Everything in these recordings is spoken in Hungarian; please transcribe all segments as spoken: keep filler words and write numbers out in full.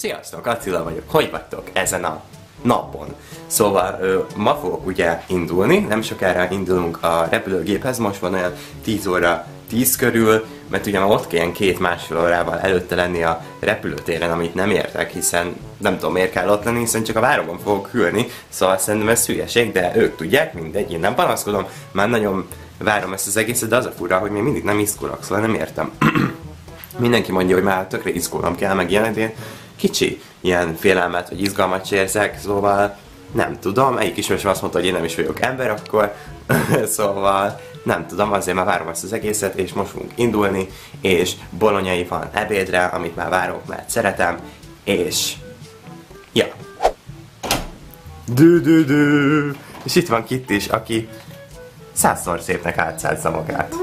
Sziasztok, Attila vagyok, hogy vagytok ezen a napon? Szóval ö, ma fogok ugye indulni, nem sokára indulunk a repülőgéphez, most van olyan tíz óra tíz körül, mert ugye ott kell ilyen két-másfél órával előtte lenni a repülőtéren, amit nem értek, hiszen nem tudom miért kell ott lenni, hiszen csak a váromban fogok hűlni, szóval szerintem ez hülyeség, de ők tudják, mindegy, én nem panaszkodom, már nagyon várom ezt az egészet, de az a fura, hogy még mindig nem izgulok, szóval nem értem. Mindenki mondja, hogy már tökre izgulnom kell, meg ilyenek, én kicsi ilyen félelmet, vagy izgalmat se érzek, szóval nem tudom, egyik ismerősöm azt mondta, hogy én nem is vagyok ember akkor, szóval nem tudom, azért már várom ezt az egészet, és most fogunk indulni, és bolonyai van ebédre, amit már várok, mert szeretem, és... ja. Dü-dü-dü. És itt van Kitti is, aki százszor szépnek átszázza magát.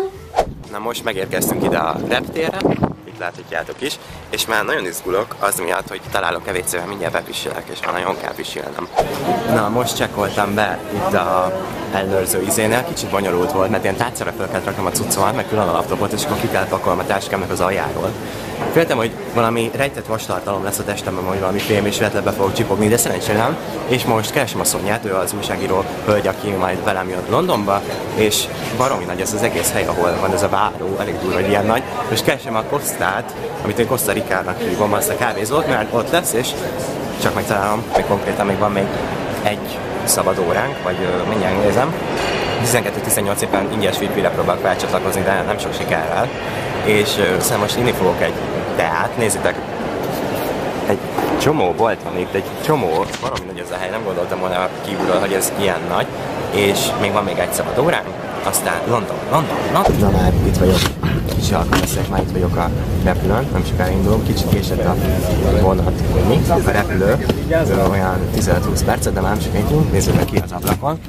Na most megérkeztünk ide a reptérre, itt láthatjátok is, és már nagyon izgulok az miatt, hogy találok evécével, mindjárt bepisélek, és már nagyon kell pisilnem. Na most csekkoltam be itt a ellenőrző izénél, kicsit bonyolult volt, mert ilyen tárcára fel kellett raknom a cuccomat, meg külön a laptopot, és akkor ki kellett pakolnom a táskámnak az aljáról. Féltem, hogy valami rejtett vastartalom lesz a testemben, hogy valami fém és véletlenül be fogok csipogni, de szerencsére nem. És most keresem a Szonyát, ő az újságíró hölgy, aki majd velem jön Londonba, és baromi nagy ez az egész hely, ahol van ez a váró, elég durva, hogy ilyen nagy. Most keresem a Kosztát, amit én Costa Rica-nak hívom, azt a kávézót, mert ott lesz, és csak megtalálom, még konkrétan még van még egy szabad óránk, vagy uh, mindjárt nézem. tizenkettő tizennyolc éppen ingyenes vé pére próbálok felcsatlakozni, de nem sok sikerrel. És uh, szóval most inni fogok egy teát, nézzétek, egy csomó bolt van itt, egy csomó, valami nagy ez a hely, nem gondoltam volna kívülről, hogy ez ilyen nagy, és még van még egy szabad óránk, aztán London, London, London. Na már itt vagyok, kicsi alkalmazok, már itt vagyok a repülőn, nem sokára indulom, kicsit később a vonat, mi? A repülő, olyan tizenöt-húsz percet, de már nem sokáig indulunk, nézzük meg ki az ablakon.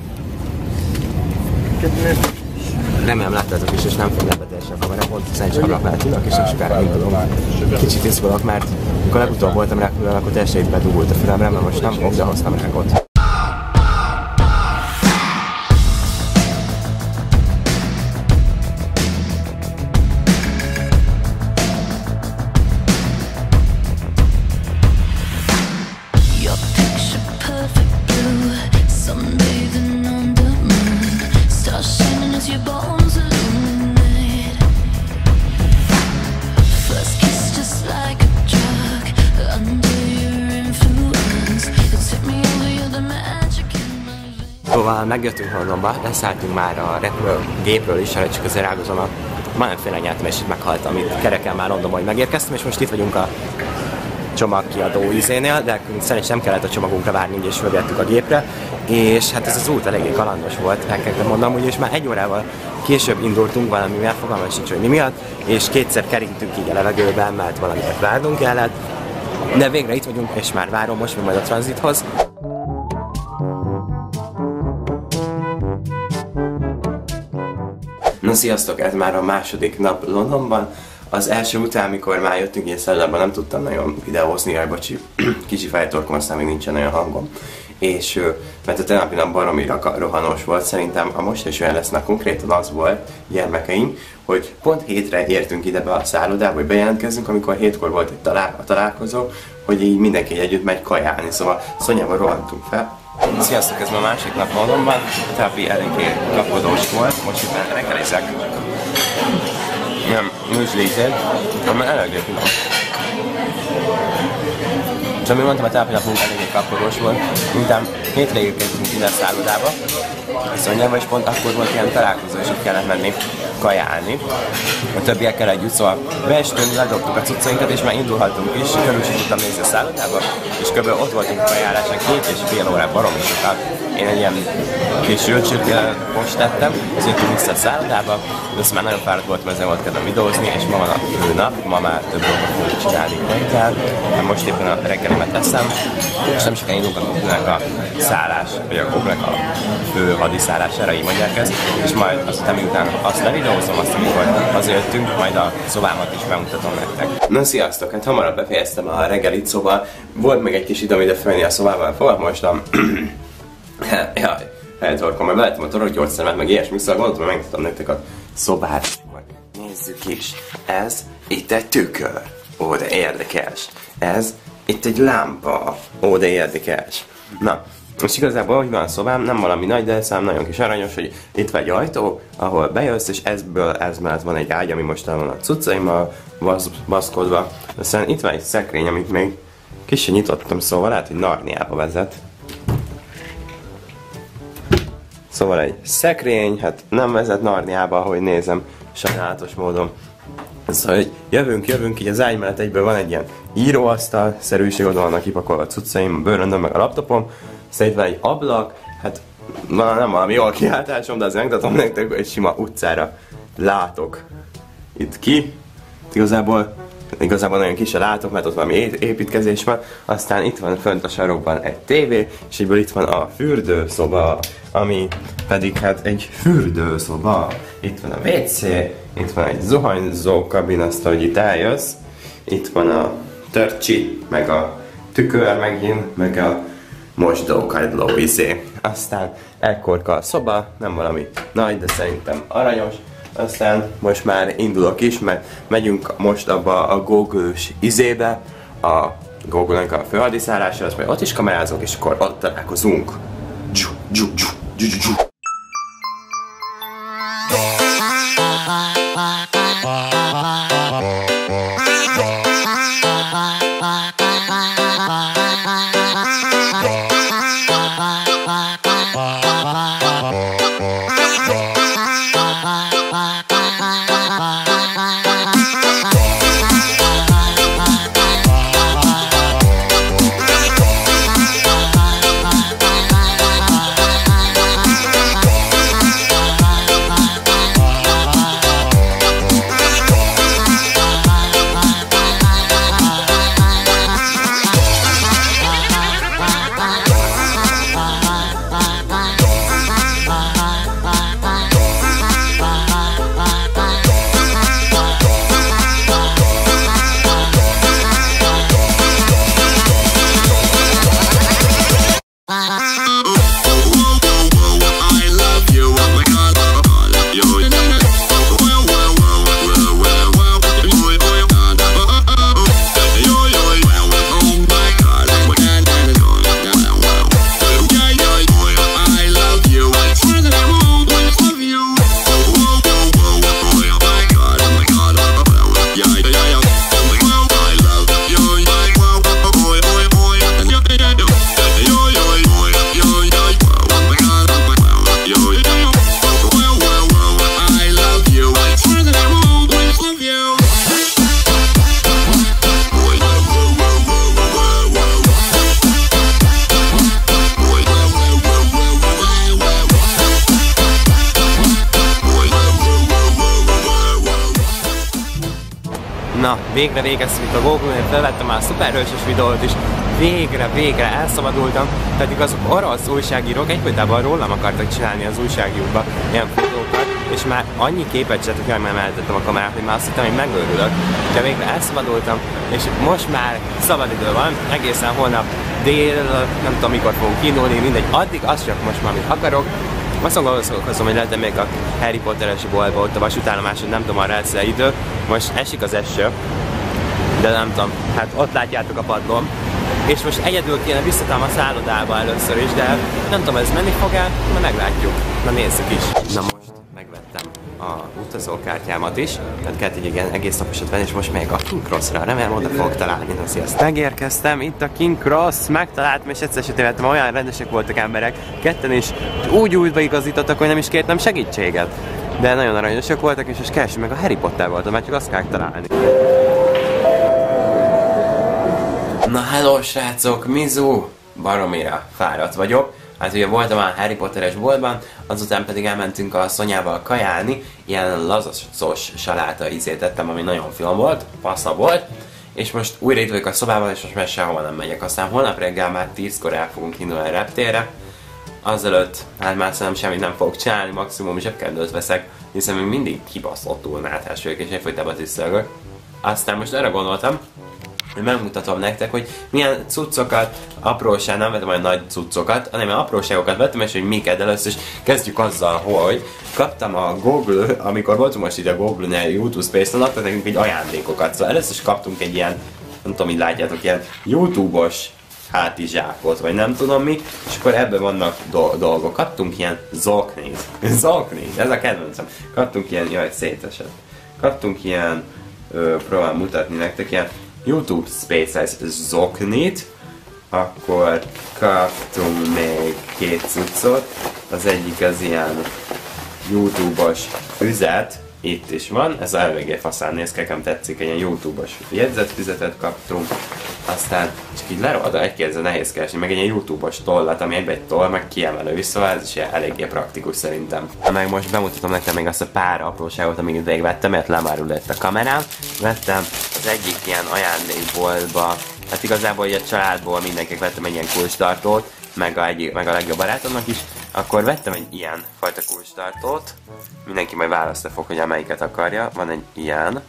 Remélem láttátok is, és nem fog lebetelni a kamera, pont szerencsés ablak mellett ülök, és nem sokára indulom. Kicsit izgulok, mert amikor legutóbb voltam repülőn, akkor teljesen itt bedugult a fülemre, mert most nem fog, de hoztam rákot. Szóval megjöttünk Londonba, leszálltunk már a repülőgépről is, csak azért rágozom a... Már nem félrenyeltem, és itt meghaltam, itt kerekel már Londonba, hogy megérkeztem, és most itt vagyunk a csomagkiadó izénél, de szerintem nem kellett a csomagunkra várni, így és fölvettük a gépre, és hát ez az út eléggé kalandos volt, el kell mondanom, úgyis már egy órával később indultunk valamivel, fogalmam sincs, hogy mi miatt, és kétszer kerintünk így a levegőben, mert valamiért várnunk kellett, de végre itt vagyunk, és már várom most, mi majd a tranzithoz. Na sziasztok, ez már a második nap Londonban. Az első után, amikor már jöttünk ilyen szellemben, nem tudtam nagyon videózni, jaj bocsi, kicsi fejtorkom, aztán még nincsen olyan hangom. És mert a tegnapi nap baromira rohanós volt, szerintem a most is olyan lesz, na konkrétan az volt, gyermekeim, hogy pont hétre értünk ide be a szállodába, hogy bejelentkezzünk, amikor hétkor volt egy talál a találkozó, hogy így mindenki együtt megy kajálni, szóval Szonyával rohantunk fel. Sziasztok, ez ma a másik nap Londonban, tegnap eléggé napodós volt, most éppen reggelizek. Nem műzslézed, hanem eléggé finom. És amint mondtam, a tegnapi napunk eléggé kapkodós volt, miután hétre érkeztünk ide a szállodába, viszonyában, és pont akkor volt ilyen találkozó, és ott kellett menni kajálni. A többiekkel együtt, szóval beestünk, ledobtuk a cuccainkat, és már indulhatunk is, körül sem tudtam nézni a szállodába, és kb. Ott voltunk a kajálásra két és fél órában, baromi sokat. Én egy ilyen kis sültsőt most tettem, az jöttünk vissza a szállodába, de azt már nagyon fáradt voltam, ezzel volt kedvem videózni, és ma van a fő nap, ma már több dolgot fogunk csinálni reggel, mert most éppen a reggelimet eszem, és nem sokan indulhatunk a szállás, vagy a Google-nek a fő hadiszállására, így mondják ezt, és majd aztán miután azt videózom azt, amikor azért jöttünk, majd a szobámat is bemutatom nektek. Na sziasztok, hát hamarabb befejeztem a reggelit, szóval volt még egy kis időm ide fölni a szobában, fogalmostam. Jaj, eltorkom, majd beletem a torokgyógyszeremet, meg ilyesmi, szóval gondoltam, hogy megmutatom nektek a szobát. Nézzük is, ez itt egy tükör. Ó, de érdekes. Ez Itt egy lámpa. Ó, de érdekes. Na, most igazából, hogy van a szobám, nem valami nagy, de szám nagyon kis aranyos, hogy itt van egy ajtó, ahol bejössz, és ezből ez mellett van egy ágy, ami most el van a cuccaimmal baszkodva. Aztán itt van egy szekrény, amit még kicsit nyitottam, szóval lehet, hogy Narniába vezet. Szóval egy szekrény, hát nem vezet Narniába, ahogy nézem, sajnálatos módon. Szóval, hogy jövünk, jövünk, így az ágy mellett egyből van egy ilyen íróasztal szerűség, oda vannak kipakolva a cuccaim, a bőröndöm, meg a laptopom. Szóval itt van egy ablak, hát na, nem valami jól kiáltásom, de az megmutatom nektek, hogy sima utcára látok itt ki. Igazából, igazából nagyon kis a látok, mert ott valami építkezés van. Aztán itt van fönt a sarokban egy tévé, és egyből itt van a fürdőszoba, ami pedig hát egy fürdőszoba. Itt van a vé cé, itt van egy zuhanyzó kabin, azt, hogy itt eljössz. Itt van a törcsi, meg a tükör megint, meg a mosdókagyló izé. Aztán ekkorka a szoba, nem valami nagy, de szerintem aranyos. Aztán most már indulok is, mert megyünk most abba a Google-s izébe, a Google-nak a főhadiszállása, azt majd ott is kamerázok, és akkor ott találkozunk. Csú, csú, csú, csú, csú. Na, végre végeztem itt a Google-nél, felvettem már a szuperhősös videót is, végre, végre elszabadultam, pedig azok orosz újságírók egyfolytában rólam akartak csinálni az újságírókba ilyen fotókat, és már annyi képet se tudtam, mert mellettettem a kamerát, hogy már azt hittem, hogy megőrülök, de végre elszabadultam, és most már szabad idő van, egészen holnap dél, nem tudom mikor fogunk indulni, mindegy, addig azt csak most már, amit akarok. Aztán gondolkozom, hogy lehetne még a Harry Potter-es boltba, ott a vasútállomáson, nem tudom, arra egyszer idő. Most esik az eső, de nem tudom, hát ott látjátok a padlón. És most egyedül kéne visszatám a szállodába először is, de nem tudom, ez menni fog el, de meglátjuk. Na nézzük is. Na most megvettem a utazókártyámat is, tehát kellett egy ilyen egész naposat venni, és most megyek a King Crossra, remélem oda fogok találni. Na sziasztok! Megérkeztem, itt a King Cross, megtaláltam, és egyszer se tévedtem, olyan rendesek voltak emberek, ketten is úgy útba igazítottak, hogy nem is kértem segítséget. De nagyon aranyosak voltak, és most keresünk meg a Harry Potter voltam, mert csak azt kell találni. Na hello srácok, mizu! Baromira fáradt vagyok. Hát ugye voltam már Harry Potteres boltban, azután pedig elmentünk a Szonyával kajálni, ilyen lazaszos saláta ízét tettem, ami nagyon finom volt, passza volt, és most újra itt vagyok a szobában, és most már sehova nem megyek. Aztán holnap reggel már tízkor el fogunk indulni a reptérre, azelőtt hát már szerintem semmit nem fogok csinálni, maximum zsebkendőt veszek, hiszen még mindig kibaszottul náthás vagyok, és egyfolytában tisztelgök. Aztán most arra gondoltam, hogy megmutatom nektek, hogy milyen cuccokat, apróság, nem vettem olyan nagy cuccokat, hanem apróságokat vettem, és hogy miket. Először is kezdjük azzal, hogy kaptam a Google, amikor voltunk most itt a Google-nél, YouTube Space-nél, adtak nekünk egy ajándékokat. Szóval először is kaptunk egy ilyen nem tudom, így látjátok, ilyen YouTube-os hátizsákot, vagy nem tudom mi, és akkor ebben vannak do dolgok. Kaptunk ilyen zoknit. Zoknit, ez a kedvencem. Kaptunk ilyen, jaj, szétesett. Kaptunk ilyen, ö, próbálom mutatni nektek, ilyen YouTube Space-es zoknit. Akkor kaptunk még két cuccot. Az egyik az ilyen YouTube-os füzet. Itt is van, ez elvégé faszán néz, nekem tetszik, egy ilyen YouTube-os jegyzetfüzetet kaptunk, aztán csak így lerohadva egy kézzel nehéz keresni, meg egy ilyen YouTube-os tollat, ami egybe egy toll, meg kiemelő, szóval ez is eléggé praktikus szerintem. Meg most bemutatom nektek még azt a pár apróságot, amíg ideig vettem, mert lemárulott a kamerám. Vettem az egyik ilyen ajándékboltba, hát igazából egy családból mindenkinek vettem egy ilyen kulcstartót, meg a, egy, meg a legjobb barátomnak is, akkor vettem egy ilyen fajta kulcstartót, mindenki majd választani fog, hogy amelyiket akarja, van egy ilyen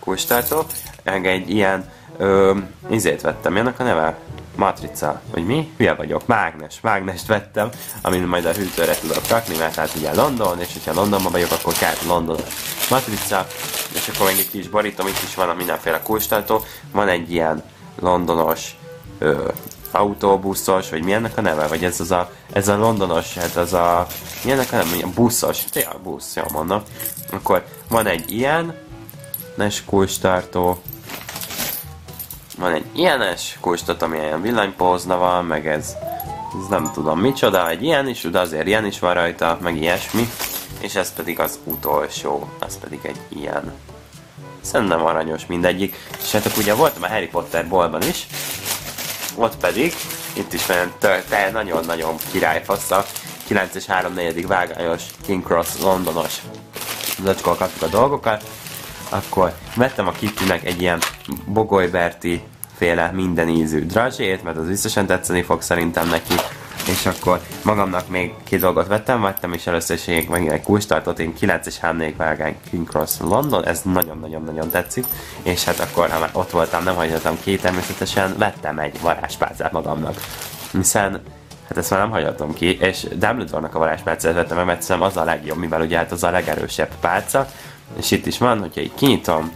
kulcstartó, meg egy ilyen, ö, izét vettem, ennek a neve? Matrica, hogy mi? Hülye vagyok, mágnes, mágnest vettem, amin majd a hűtőre tudok rakni, mert hát ugye London, és hogyha Londonban vagyok, akkor kell London matrica, és akkor még egy kis barítom, itt is van a mindenféle kulcstartó, van egy ilyen londonos, ö, autóbuszos, vagy mi ennek a neve? Vagy ez az a, ez a londonos, hát az a, mi ennek a neve? Buszos, tényleg ja, busz, jól mondom. Akkor van egy ilyen nes kulcstartó, van egy ilyenes kulcstartó, ami ilyen villanypózna van, meg ez, ez nem tudom micsoda, egy ilyen is, de azért ilyen is van rajta, meg ilyesmi, és ez pedig az utolsó, ez pedig egy ilyen. Szerintem aranyos mindegyik, és hát ugye voltam a Harry Potter boltban is, ott pedig, itt is van egy nagyon-nagyon királyfasza, kilenc és három negyed vágányos King Cross londonos zacskóval kaptuk a dolgokat. Akkor vettem a Kittinek egy ilyen Bogolyberti féle minden ízű drazsét, mert az biztosan tetszeni fog szerintem neki. És akkor magamnak még két dolgot vettem, vettem is először is megint egy kulcstartót, én kilenc és három negyed vágány King Cross London, ez nagyon-nagyon-nagyon tetszik, és hát akkor, ha már ott voltam, nem hagyhatom ki, természetesen vettem egy varázspálcát magamnak, hiszen hát ezt már nem hagyhatom ki, és Dumbledore-nak a varázspálcát vettem meg, mert szerintem az a legjobb, mivel ugye hát az a legerősebb pálca, és itt is van, hogyha így kinyitom,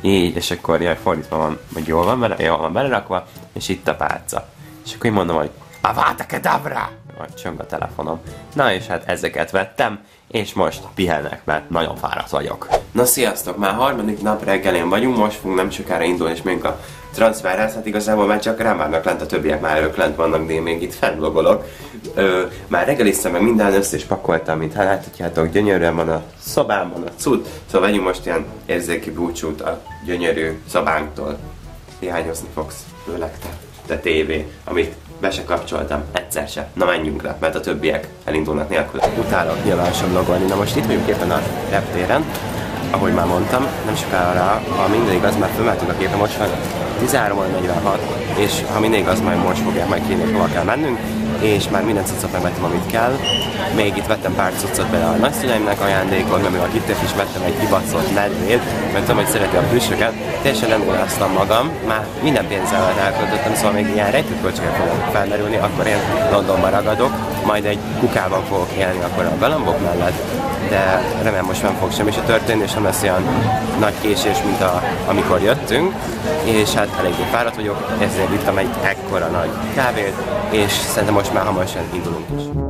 így, és akkor jaj, fordítva van, hogy jól van, bele, jól van belerakva, és itt a pálca, és akkor így mondom, hogy Avada kedavra! Majd csöng a telefonom. Na és hát ezeket vettem, és most pihenek, mert nagyon fáradt vagyok. Na sziasztok, már harmadik nap reggelén vagyunk, most fogunk nem sokára indulni, és még a transferhez, hát igazából már csak rám várnak lent, a többiek már ők lent vannak, de én még itt fennblogolok. Ö, már reggeliztem meg minden, össze is pakoltam, mint hát láthatjátok, gyönyörűen van a szobámban a cucc, szóval vegyünk most ilyen érzéki búcsút a gyönyörű szobánktól. Hiányozni fogsz, főleg te, te tévé, amit be se kapcsoltam, egyszer se. Na menjünk le, mert a többiek elindulnak nélkül. Utálok nyilvánosan logolni. Na most itt vagyunk éppen a reptéren, ahogy már mondtam, nem sokára rá, ha minden igaz, már fölmeltünk a képen, most van tizenhárom óra negyvenhat, és ha minden igaz, majd most fogják majd kérni, hova kell mennünk, és már minden cuccot megvettem, amit kell. Még itt vettem pár cuccot bele a nagyszüleimnek ajándékon, mert mivel itt is vettem egy kibaszott medvét, mert tudom, hogy szereti a hűsöket. Teljesen nem gondoltam magam, már minden pénzzel elköltöttem, szóval még ilyen rejtőköltségek fogok felmerülni, akkor én Londonban ragadok, majd egy kukában fogok élni akkor a galambok mellett, de remélem most nem fog semmi se történni, és nem lesz olyan nagy késés, mint a, amikor jöttünk, és hát eléggé fáradt vagyok, ezért vittem egy ekkora nagy kávét, és szerintem most már hamarosan indulunk is.